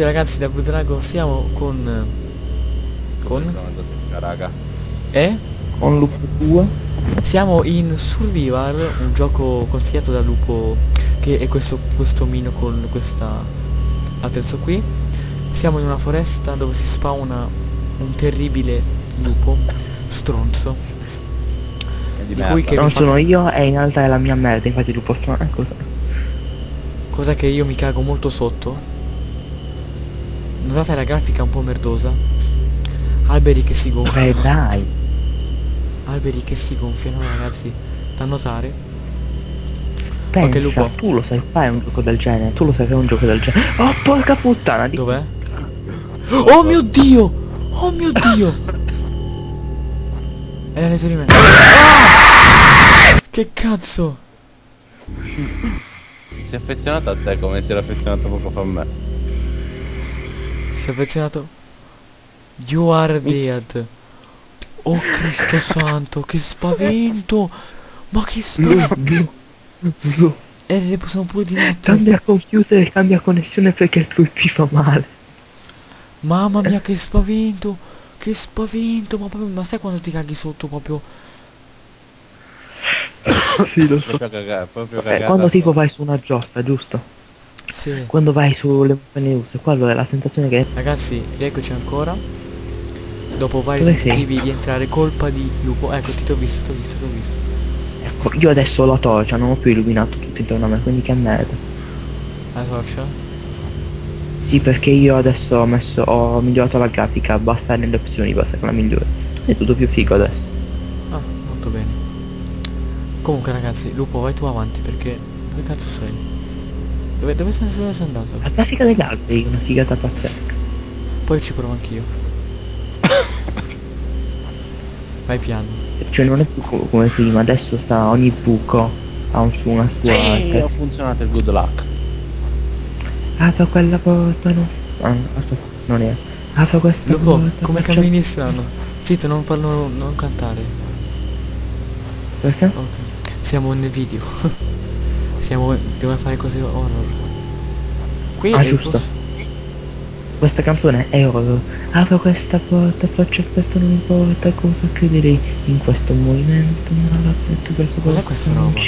benvenuti ragazzi da Blue Dragon, stiamo con Lupo 2. Siamo in Survival, un gioco consigliato da Lupo, che è questo omino con questa attrezzo qui. Siamo in una foresta dove si spawna un terribile lupo stronzo. Di cui che non sono io e in alta è la mia merda, infatti lupo stronzo. Cosa che io mi cago molto sotto. Notate la grafica un po' merdosa. Alberi che si gonfiano. Dai. Alberi che si gonfiano, ragazzi, da notare. Pensa, okay, lupo. Tu lo sai fare un gioco del genere. Oh porca puttana di... Dov'è? Oh mio dio! Oh mio dio! Era dentro di me. Ah! Che cazzo? Si è affezionato a te come si era affezionato poco fa a me. Si è affezionato. You are dead. Oh Cristo santo, che spavento. Ma che spavento. Sono pure di notte. Cambia computer, cambia connessione perché il tuo IP fa male. Mamma mia che spavento. Che spavento. Ma proprio, ma sai quando ti caghi sotto proprio? Sì, lo so. Proprio cagata, quando tipo vai su una giostra, giusto? Sì. Quando vai sulle montagne russe, quello è la sensazione che... Ragazzi, rieccoci ancora. Dopo vari tentativi di entrare, colpa di lupo. Ecco, ti ho visto. Ecco, io adesso ho la torcia, non ho più illuminato tutto intorno a me, quindi che merda. La torcia? Sì, perché io adesso ho migliorato la grafica, basta nelle opzioni, basta che la migliori. È tutto più figo adesso. Ah, molto bene. Comunque ragazzi, lupo vai tu avanti perché... Dove cazzo sei? Dove sei andato? La classica degli alberi, una figata pazzesca. Poi ci provo anch'io. Vai piano. Cioè non è più come prima, adesso sta ogni buco ha una sua... Sì, ha funzionato il good luck. Apro quella porta, no. Ah, non è. Apro questa porta. Come cammini strano. Zitto, non cantare. Perché? Okay. Siamo nel video. Dobbiamo fare cose horror. Qui è giusto. Questa canzone è horror. Apro questa porta, faccio questo, non importa cosa credere in questo movimento. Cos'è questa roba?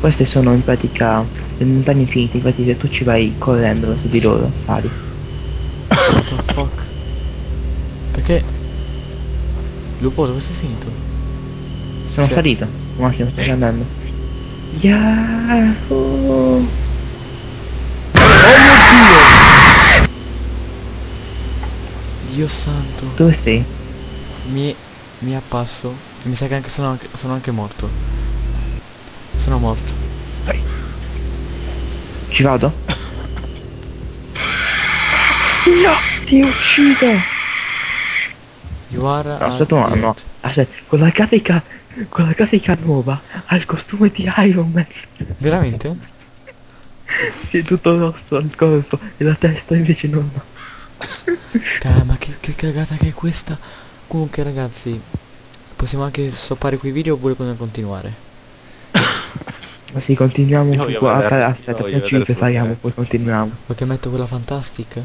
Queste sono in pratica le montagne infinite, infatti se tu ci vai correndo su di loro pari. What the fuck? Perché? Lupo, dove sei finito? Sono salito, ma stiamo andando. Yahoo! Oh mio dio! Dio santo! Dove sei? Mi appasso e mi sa che anche sono anche morto. Sono morto. Ci vado? No! Ti uccide! You are no. Aspetta, con la grafica nuova ha il costume di Iron Man. Veramente? Sì, tutto rosso al corpo e la testa invece non. Ma che cagata che è questa. Comunque ragazzi, possiamo anche stoppare qui i video oppure possiamo continuare? Ma sì, continuiamo. Aspetta, ci prepariamo, poi continuiamo. Perché metto quella fantastic?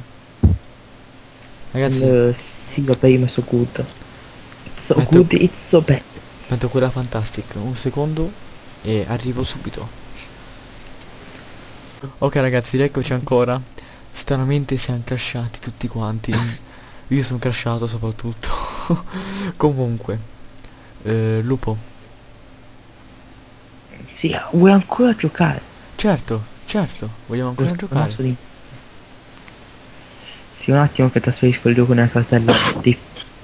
Ragazzi sì, vabbè, io messo good. So good, it's so bad. Metto quella fantastic, un secondo e arrivo subito. Ok ragazzi, eccoci ancora. Stranamente siamo crashati tutti quanti. Io sono crashato soprattutto. Comunque lupo. Sì, vuoi ancora giocare? Certo, vogliamo ancora giocare. Sì, un attimo che trasferisco il gioco nella cartella di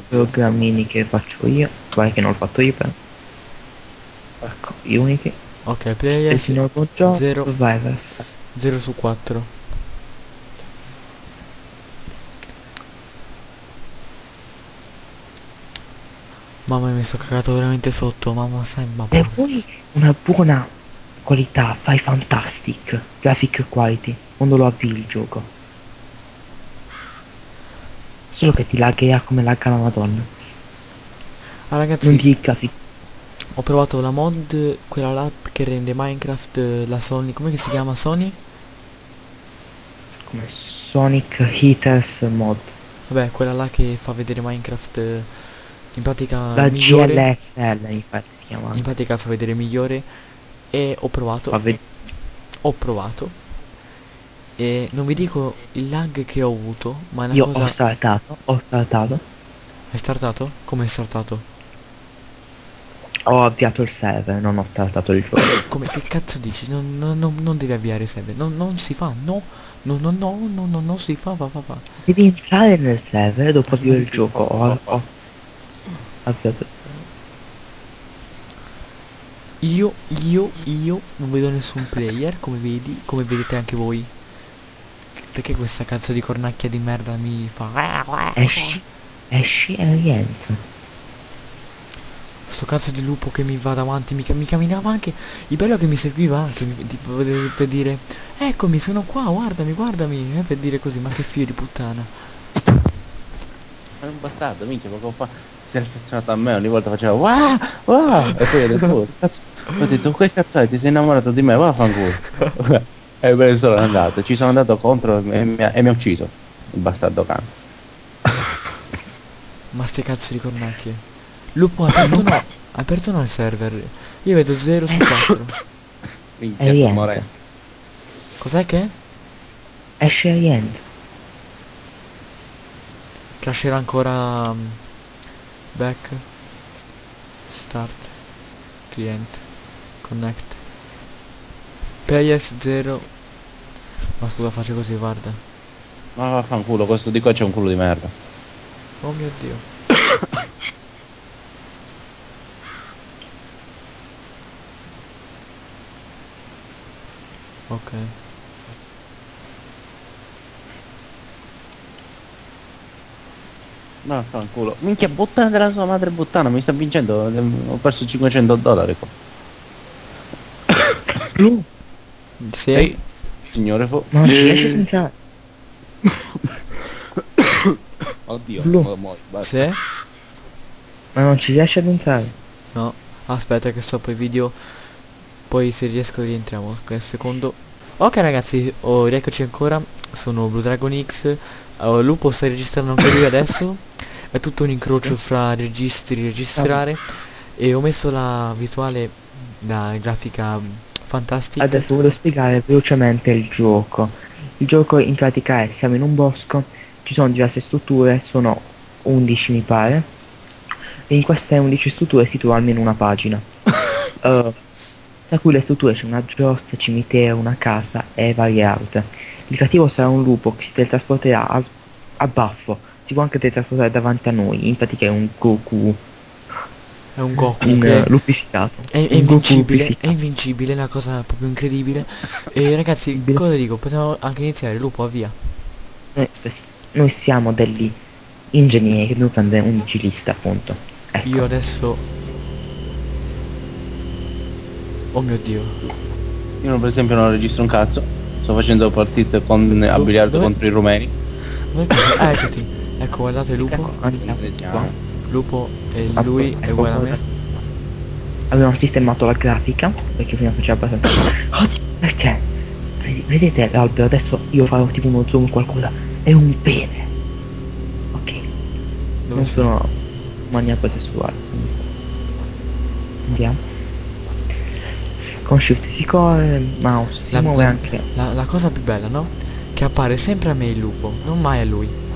programmini che faccio io. Guarda che non l'ho fatto io però. Ecco, Unity. Ok, player 0/4. Mamma mia, mi sono cagato veramente sotto. Mamma sai, ma e poi una buona qualità, fai fantastic graphic quality quando lo avvii il gioco. Solo che ti lagga come lagga la madonna. Ah ragazzi, ho provato la mod, quella là che rende Minecraft la Sony, come si chiama Sony? Come Sonic Heaters mod. Vabbè, quella là che fa vedere Minecraft in pratica la migliore. GLSL infatti si chiama. In pratica fa vedere migliore e ho provato. Ho provato. E non vi dico il lag che ho avuto, ma la cosa... Io ho saltato. Hai startato? Come hai startato? Ho avviato il server, non ho startato il gioco. Come, che cazzo dici? Non devi avviare il server, non si fa, non si fa, va. Devi entrare nel server dopo avviare il gioco. Ho avviato. Io non vedo nessun player, come vedi, come vedete anche voi. Perché questa cazzo di cornacchia di merda mi fa... Esci e rientra. Sto cazzo di lupo che mi va davanti, mi camminava anche... Il bello che mi seguiva anche, per dire... Eccomi, sono qua, guardami, per dire così, ma che figlio di puttana. È un bastardo, minchia, poco fa... Si è affezionato a me, ogni volta faceva... Wow! E poi ho detto, oh, cazzo... Ho detto, che cazzo, ti sei innamorato di me, va a fanculo. E me ne sono andato, ci sono andato contro e mi ha ucciso. Il bastardo cane. Ma ste cazzo di cornacchie. Lupo ha aperto no. Ha aperto no il server. Io vedo 0 su 4. Minchia, sto morendo. Cos'è che? Esce Alien. Crasherà ancora. Back. Start. Client. Connect. PS0. Ma scusa, faccio così, guarda. Ma vaffanculo, questo di qua c'è un culo di merda. Oh mio dio. Ok. Ma vaffanculo. Minchia, buttana della sua madre buttana, mi sta vincendo. Ho perso $500 qua. Sei signore fo... Ma non ci riesci senza... Oddio, muoio, basta. Se? Ma non ci riesci ad entrare? No, aspetta che stoppo il video. Poi se riesco rientriamo. Ok, un secondo. Ok ragazzi, rieccoci ancora. Sono Blue Dragon X. Lupo sta registrando anche lui adesso. È tutto un incrocio fra registri, registrare. E ho messo la visuale, la grafica... fantastica. Adesso voglio spiegare velocemente il gioco. Il gioco in pratica è, siamo in un bosco, ci sono diverse strutture, sono 11 mi pare, e in queste 11 strutture si trova almeno una pagina. Tra cui le strutture c'è una giostra, cimitero, una casa e varie altre. Il cattivo sarà un lupo che si teletrasporterà a baffo, si può anche teletrasportare davanti a noi, in pratica è un Goku. È un Goku lupificato. È invincibile, una cosa proprio incredibile. E ragazzi, cosa dico? Possiamo anche iniziare, Lupo, via. Noi siamo degli ingegneri che devono prendere un cilista, appunto. Ecco. Io adesso... Oh mio dio. Io per esempio non registro un cazzo. Sto facendo partite a biliardo contro i rumeni. Eccoti. Ecco, guardate Lupo. Ecco, andiamo qua. Lupo e lui è uguale a me. Abbiamo sistemato la grafica perché prima faceva abbastanza. Perché? Vedete l'albero? Adesso io farò tipo uno zoom qualcosa. È un pene. Ok. Non sono maniaco sessuale. Andiamo. Con shift si corre, mouse si muove anche. La cosa più bella, no? Che appare sempre a me il lupo, non mai a lui.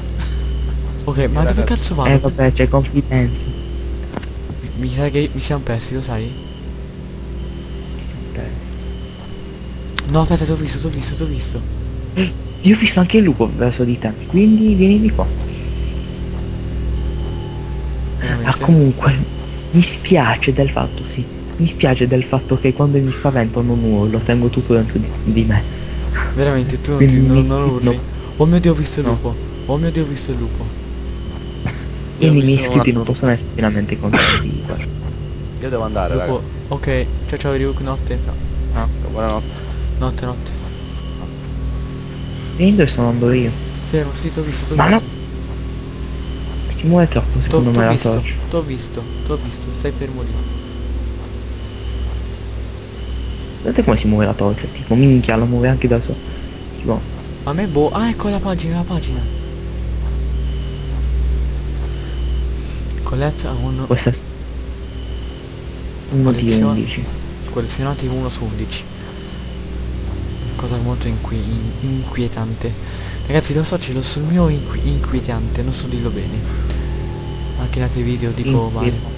Ok, ma ragazzi, dove cazzo va? Vabbè, c'è confidenza. Mi sa che mi siamo persi, lo sai? Okay. No, aspetta, t'ho visto. Io ho visto anche il lupo verso di te, quindi vieni di qua. Veramente? Ah, comunque, mi spiace del fatto che quando mi spavento non urlo, tengo tutto dentro di me. Veramente, tu non urli? No. Oh mio dio, ho visto il lupo. Quindi mi iscritti non possono essere finalmente contenti. Io devo andare dopo, ok, ciao Ryuk, notte. No, buonanotte. Notte. Vieni dove sono andando io. Fermo, sì, t'ho visto. No. Ti muove troppo secondo me la torcia. T'ho visto, stai fermo lì. Guardate come si muove la torcia, tipo minchia, la muove anche da solo. Tipo Ma a me boh. Ah, ecco la pagina, la pagina. Colletta un... Questa è... Collezionati 1 su 11. Cosa molto inquietante. Ragazzi, lo so, ce l'ho sul mio inquietante, non so dirlo bene. Anche in altri video dico male.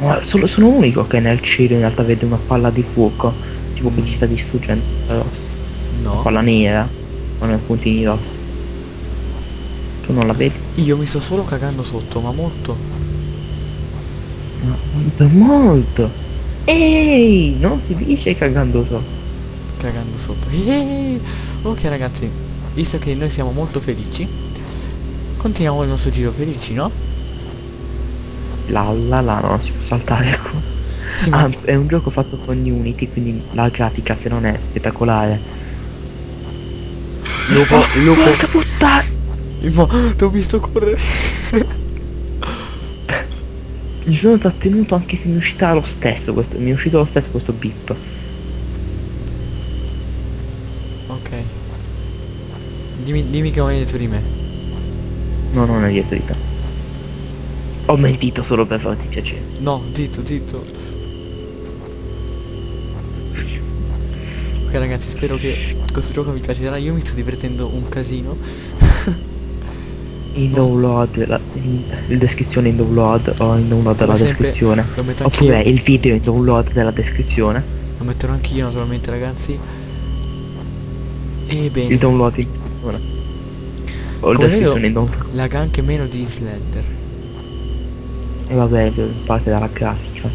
Ma sono l'unico che nel cielo in realtà vede una palla di fuoco. Tipo che ci sta distruggendo. No. Una palla nera. Con i puntini rossi. Tu non la vedi? Io mi sto solo cagando sotto, ma molto. Ma molto. Ehi, non si dice cagando sotto. Cagando sotto. Ehi. Ok ragazzi, visto che noi siamo molto felici, continuiamo il nostro giro felici, no? Non si può saltare qua. Sì, ma... è un gioco fatto con Unity, quindi la grafica se non è spettacolare. Lupo, lupo. Porca puttana! Ma ti ho visto correre. Mi sono trattenuto anche se mi uscita lo stesso questo. Mi è uscito lo stesso questo beep. Ok. Dimmi che vai dietro di me. No, non è dietro di te. Ho mentito solo per farti piacere. No, zitto, zitto. Ok ragazzi, spero che questo gioco vi piacerà. Io mi sto divertendo un casino. In download, la descrizione in download o in download della descrizione. Oppure il video in download della descrizione. Lo metterò anch'io naturalmente ragazzi. E bene. Il download in download. O la descrizione in download. Laga anche meno di Slender. E vabbè, parte dalla grafica.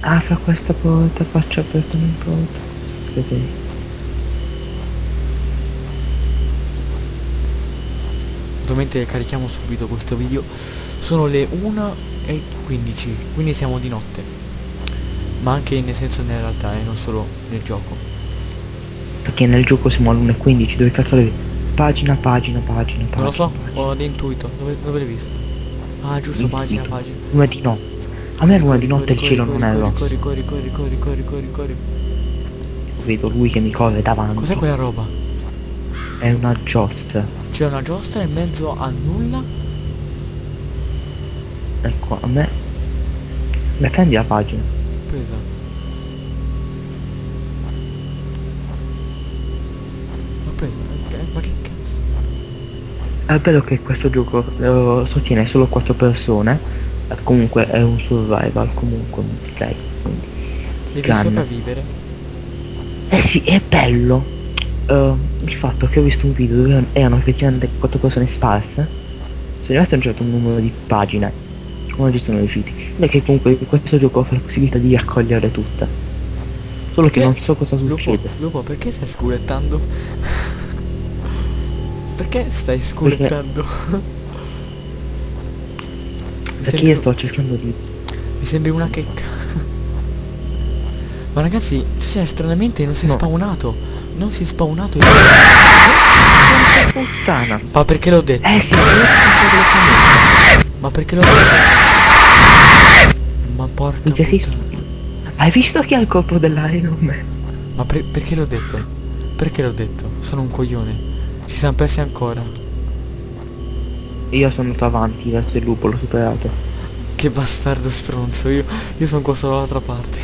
Ah, fa questa porta, faccio aperto un po'. Ovviamente carichiamo subito questo video. Sono le 1:15, quindi siamo di notte. Ma anche nel senso nella realtà, non solo nel gioco. Perché nel gioco siamo alle 1:15, dove cazzo le vedi? Pagina. Non lo so, ho l'intuito, dove l'hai visto? Ah giusto, pagina. Luna di notte. A me luna di notte il cielo non è rosso. Corri. Vedo lui che mi corre davanti. Cos'è quella roba? È una giostra. C'è una giostra in mezzo a nulla? Ecco, a me. Ma prendi la pagina. Presa. L'ho presa. Ma che cazzo? È bello che questo gioco sostiene solo 4 persone. Comunque è un survival, comunque multiplayer. Devi sopravvivere. Eh sì, è bello. Il fatto che ho visto un video dove erano effettivamente 4 persone sparse. Se arrivate a un certo numero di pagine, come ci sono riusciti. È che comunque questo gioco offre la possibilità di raccogliere tutte. Solo che non so cosa succede. Lupo, perché stai scurettando? Perché stai scurettando? Perché io sto cercando di... Mi sembri una checca. Ma ragazzi, cioè, stranamente non si è spawnato. Non si è spawnato il... puttana. Ma perché l'ho detto? Sì, ma perché l'ho detto? Ma porca puttana. Hai visto chi ha il colpo dell'aria con me? Ma perché l'ho detto? Perché l'ho detto? Sono un coglione. Ci siamo persi ancora. Io sono andato avanti verso il lupo, l'ho superato. Che bastardo stronzo, io sono qua solo dall'altra parte.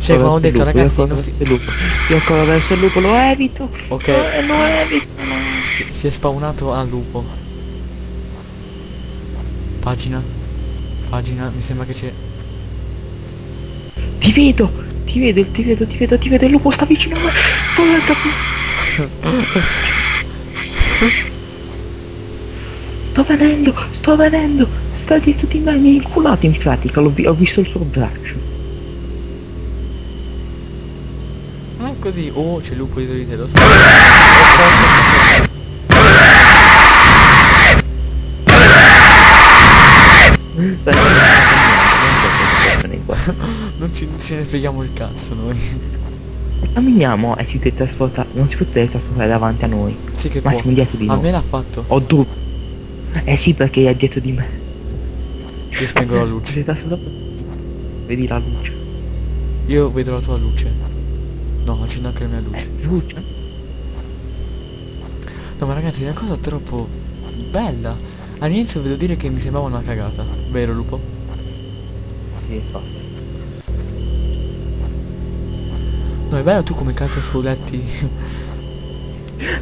Cioè come ho detto ragazzi, non si... Io ancora verso il lupo, lo evito. Ok. Lo evito. Si è spawnato al lupo. Pagina, mi sembra che c'è. Ti vedo! Ti vedo, il lupo sta vicino a me. Sto venendo, sta dietro di me, mi ha inculato in pratica, ho visto il suo braccio. Non è così, oh c'è il lupo dietro di te, lo so. Non ce ne freghiamo il cazzo noi. Camminiamo e ci teletrasporta. Non si può teletrasportare davanti a noi. Sì che ma può. Siamo dietro di noi. A me l'ha fatto. Ho dubbi. Eh sì, perché è dietro di me. Io spengo la luce. Vedi la luce? Io vedo la tua luce. No, accendo anche la mia luce. Luce? No, ma ragazzi, è una cosa troppo bella. All'inizio vedo dire che mi sembrava una cagata. Vero, Lupo? Sì, infatti. No, è bello tu come cazzo sfoletti.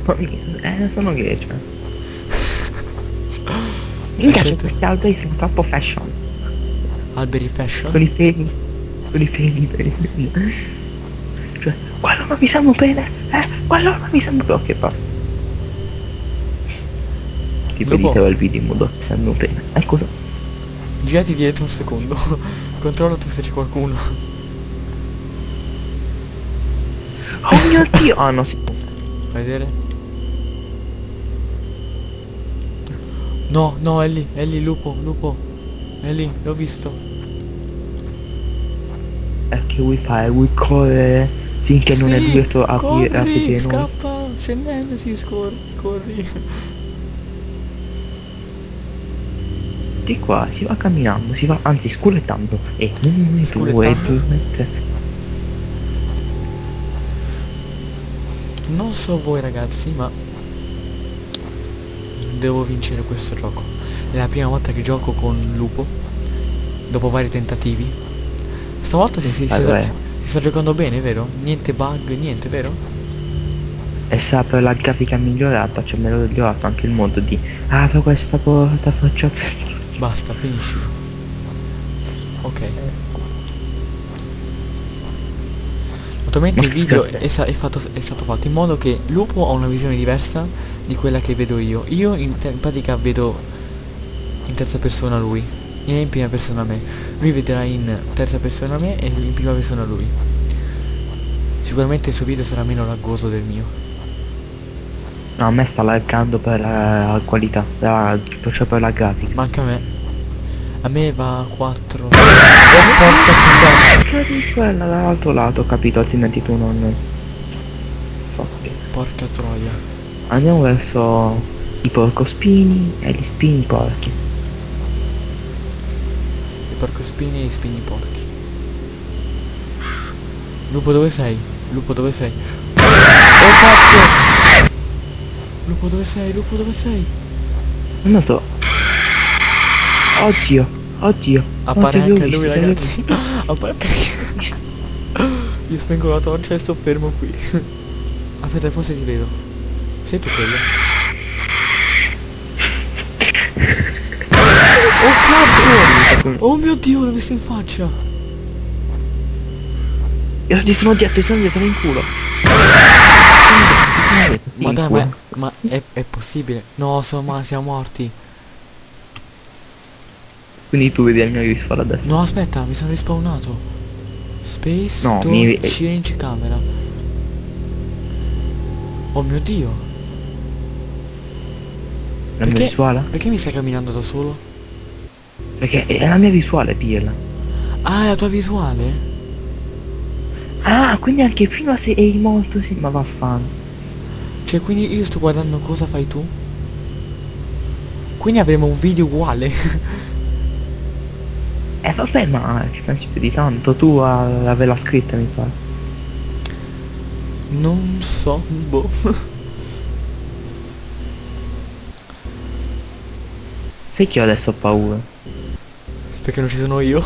Ma sono gay, cioè. Mi piace, questi alberi sono troppo fashion. Alberi fashion? Con i peli. Con i peli, per esempio. Cioè, guarda, ma mi sembra bene. Guarda, ma mi sembra che basta. Ti diceva il video in modo che sembra bene. Cosa? Girati dietro un secondo. Controllo tu se c'è qualcuno. Oh mio Dio! Ah no, si può. Fai vedere? No, no, è lì, Lupo, Lupo. È lì, l'ho visto. È che vuoi fare? Vuoi correre finché sì, non è riuscito a aprire. Scappa, c'è Nemesis, corri, corri. Di qua si va camminando, si va, anzi sculettando. E sculettando. Non so voi ragazzi, ma devo vincere questo gioco. È la prima volta che gioco con Lupo dopo vari tentativi. Stavolta si sta giocando bene, vero? Niente bug, niente, vero? E sa, per la grafica migliorata, cioè me l'ho migliorato anche il modo di apro questa porta, faccio basta, finisci. Ok, il video è stato fatto in modo che Lupo ha una visione diversa di quella che vedo io. Io in pratica vedo in terza persona lui e in prima persona me. Lui vedrà in terza persona me e in prima persona lui. Sicuramente il suo video sarà meno laggoso del mio. No, a me sta laggando per la qualità, cioè per la grafica. Ma anche a me. A me va 4. Porca troia, dall'altro lato, ho capito, altrimenti tu non... Porca troia. Andiamo verso i porcospini e gli spini porchi. I porcospini e gli spini porchi. Lupo dove sei? Lupo dove sei? Oh cazzo! Lupo dove sei? Lupo dove sei? Non lo so. Oddio, oddio. Appare anche lui, ragazzi. Appare anche io. Spengo la torcia e sto fermo qui. Aspetta, forse ti vedo. Sei tu quello? Oh cazzo! Oh mio Dio, l'ho visto in faccia. Io ti sono dietro, in culo. Ma dai, ma è possibile? No, insomma, siamo morti. Quindi tu vedi il mio rispawn adesso. No, aspetta, mi sono rispawnato. Space, no, change camera. Oh mio Dio. La mia visuale? Perché mi stai camminando da solo? Perché è la mia visuale, Pirla. Ah, è la tua visuale? Ah, quindi anche prima se è morto, sì. Ma vaffanculo. Cioè, quindi io sto guardando cosa fai tu. Quindi avremo un video uguale. Vabbè, ma ci pensi più di tanto, tu avevi la scritta mi pare. Non so, boh. Sai che io adesso ho paura? Perché non ci sono io?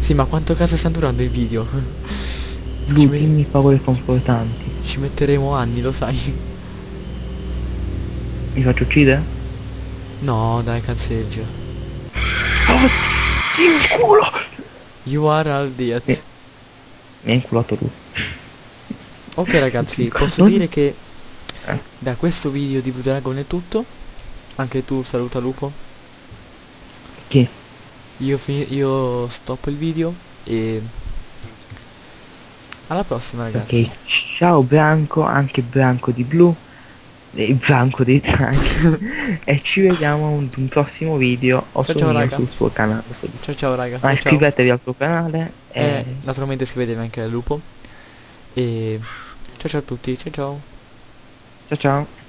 Sì, ma quanto cazzo sta durando il video? Lui, dimmi paure confortanti. Ci metteremo anni, lo sai. Mi faccio uccidere? No, dai, cazzeggio. Oh, in culo! You are al diet. Mi ha inculato lui. Ok ragazzi, posso dire che da questo video di Blue Dragon è tutto. Anche tu saluta Lupo. Che? Io stoppo il video e... alla prossima ragazzi. Ok, ciao Branco, anche Branco di blu. Il branco dei Draghi. E ci vediamo in un prossimo video o sul suo canale. Ciao ciao raga. Ma iscrivetevi al suo canale e naturalmente iscrivetevi anche al Lupo. E ciao ciao a tutti, ciao ciao. Ciao ciao.